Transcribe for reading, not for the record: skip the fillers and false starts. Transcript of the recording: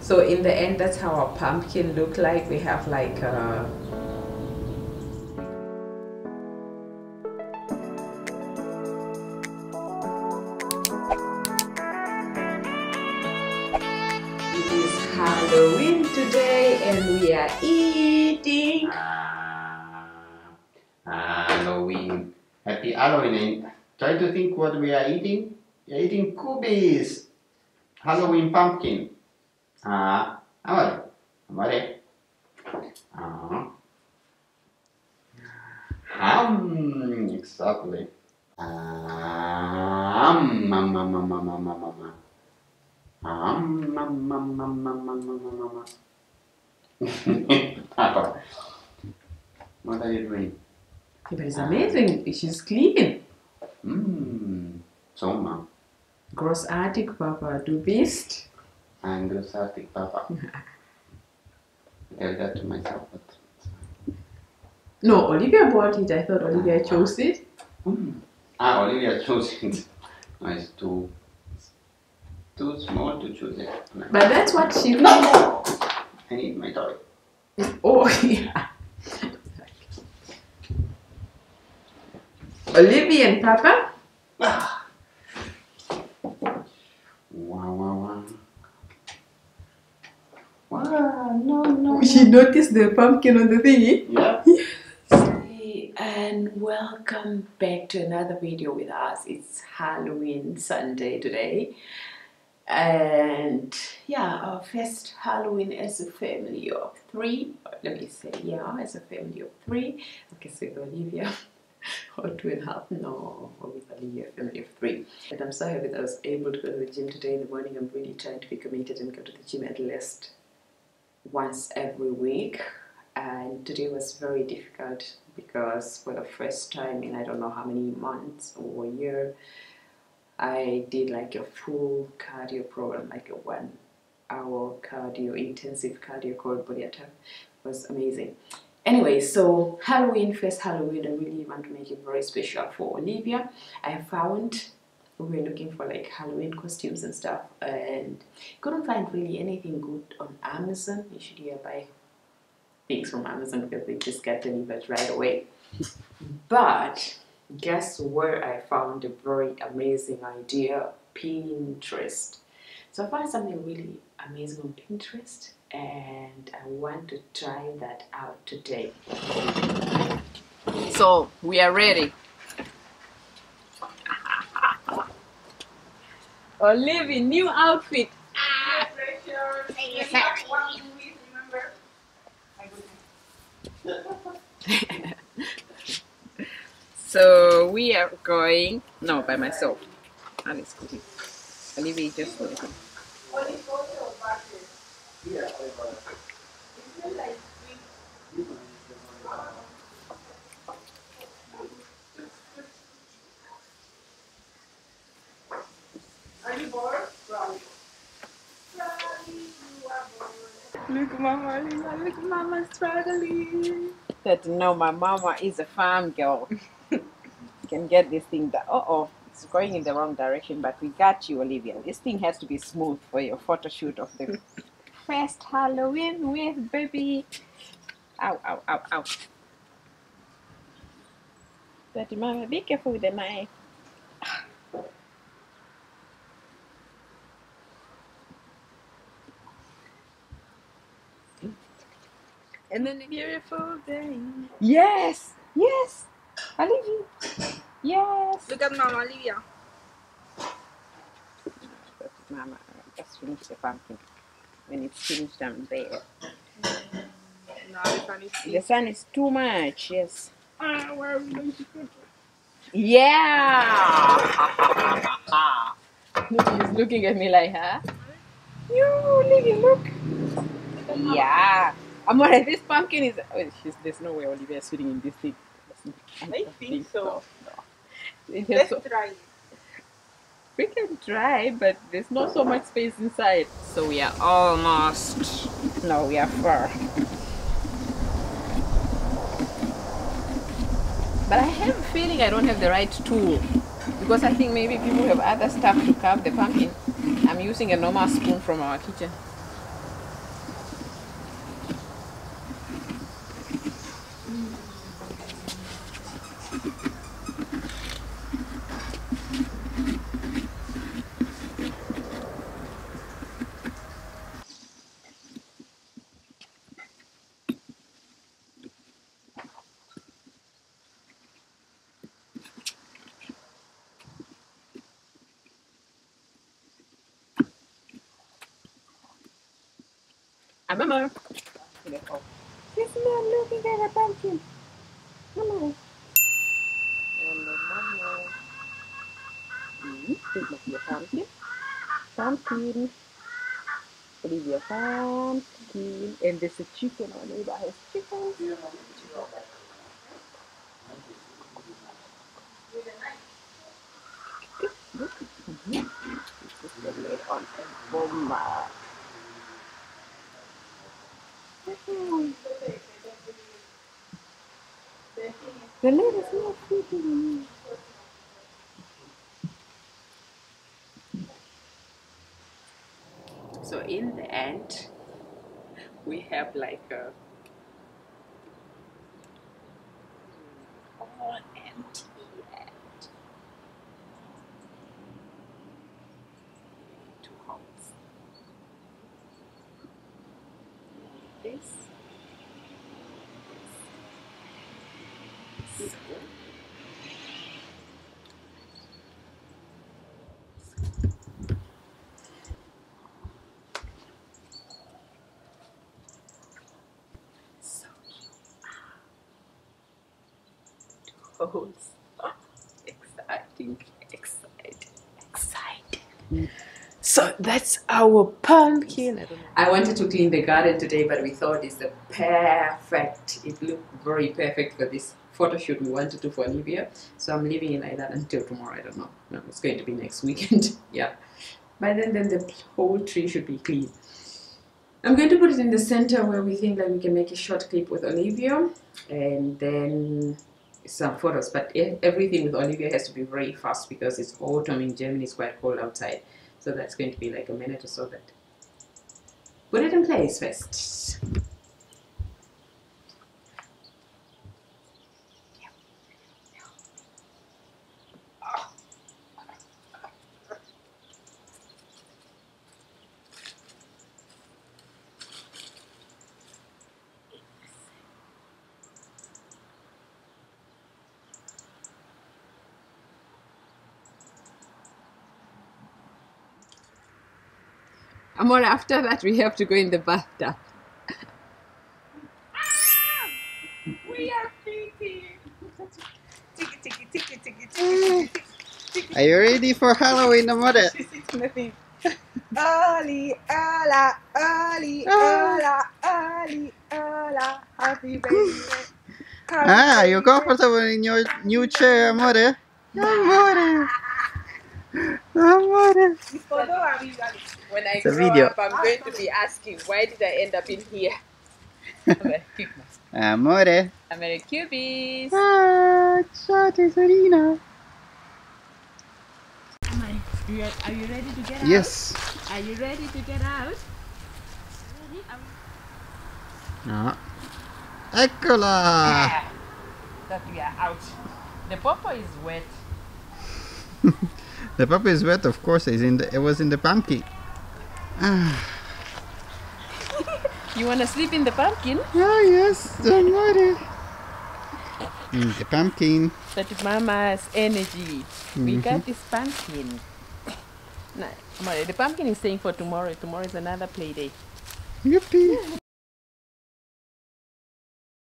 So in the end, that's how our pumpkin look like. We have like a It is Halloween today and we are eating Halloween. Happy Halloween. And try to think what we are eating. We are eating kubis. Halloween pumpkin. Amore. Exactly. Mama. What are you doing? But it's amazing. She's clean. So, mom. Grossartig, Papa. Du bist. I'm grossartig, Papa. I tell that to myself. But... No, Olivia bought it. I thought Olivia chose it. Olivia chose it. No, it's too small to choose it. No. But that's what she... No! I need my toy. Oh, yeah. Olivia and Papa? Wow. Wow, no. She noticed the pumpkin on the thingy? Yeah. Yes. And welcome back to another video with us. It's Halloween Sunday today. And yeah, our first Halloween as a family of three. Let me say, yeah, as a family of three. Okay, so with Olivia. Or 2.5, no, or with a family of 3. And I'm so happy that I was able to go to the gym today in the morning. I'm really trying to be committed and go to the gym at least once every week. And today was very difficult because for the first time in I don't know how many months or a year, I did like a full cardio program, like a 1 hour cardio, intensive cardio called Body Attack. It was amazing. Anyway, so Halloween, first Halloween, I really want to make it very special for Olivia. I found we were looking for like Halloween costumes and stuff and couldn't find really anything good on Amazon. Usually I buy things from Amazon because they just get delivered right away. But guess where I found a very amazing idea? Pinterest. So I found something really amazing on Pinterest. And I want to try that out today. So we are ready. Olivia, new outfit. So we are going. No, by myself. And it's cooking. Olivia just cooking. Look, Mama, look, Mama struggling. That no, my Mama is a farm girl. Can get this thing that, it's going in the wrong direction, but we got you, Olivia. This thing has to be smooth for your photo shoot of the first Halloween with baby. Ow. But Mama, be careful with the knife. And then a beautiful day. Yes! Yes! Olivia! Yes! Look at Mama, Olivia. Mama, just finish the pumpkin. When it's finished, I'm there. No, the sun is too much, yes. Where are we going to put it? Yeah! Look, he's looking at me like, huh? You, Olivia, look! Yeah! Amore, this pumpkin is. Oh, there's no way Olivia is sitting in this thing. I think so. No. Let's try. We can try, but there's not so much space inside. So we are almost. No, we are far. But I have a feeling I don't have the right tool because I think maybe people have other stuff to carve the pumpkin. I'm using a normal spoon from our kitchen. I'm a mom. Beautiful. Yes, ma'am, looking at her pumpkin. Come on. And the mama. This must be a pumpkin. Pumpkin. Olivia, pumpkin. And there's a chicken. Our neighbor has chickens. Yeah. On a bomba. The lady's not speaking. So in the end, we have like a all empty end. This. So you are two holes. Exciting. So that's our pumpkin. I wanted to clean the garden today, but we thought it's the perfect. It looked very perfect for this photo shoot we wanted to do for Olivia. So I'm leaving it like that until tomorrow. I don't know. No, it's going to be next weekend. Yeah. But then the whole tree should be clean. I'm going to put it in the center where we think that we can make a short clip with Olivia, and then some photos. But everything with Olivia has to be very fast because it's autumn in Germany. It's quite cold outside. So that's going to be like a minute or so. That put it in place first. Amor, after that we have to go in the bathtub. We are pretty. Are you ready for Halloween, Amor? Nothing. Oli, Ola, Oli, Ola, Oli, Ola. Happy birthday. Ah, you're comfortable in your new chair, Amor? Amor. When I grow up, I'm going to be asking, why did I end up in here? Amore. I'm a cubist. Ah, ciao tesorina. Are you ready to get out? Yes. Are you ready to get out? No. Eccola! That we are out. The popo is wet. The puppy is wet, of course. It was in the pumpkin. You wanna sleep in the pumpkin? Oh yes, don't worry. In the pumpkin. That is Mama's energy. We got this pumpkin. No, the pumpkin is staying for tomorrow. Tomorrow is another play day. Yippee!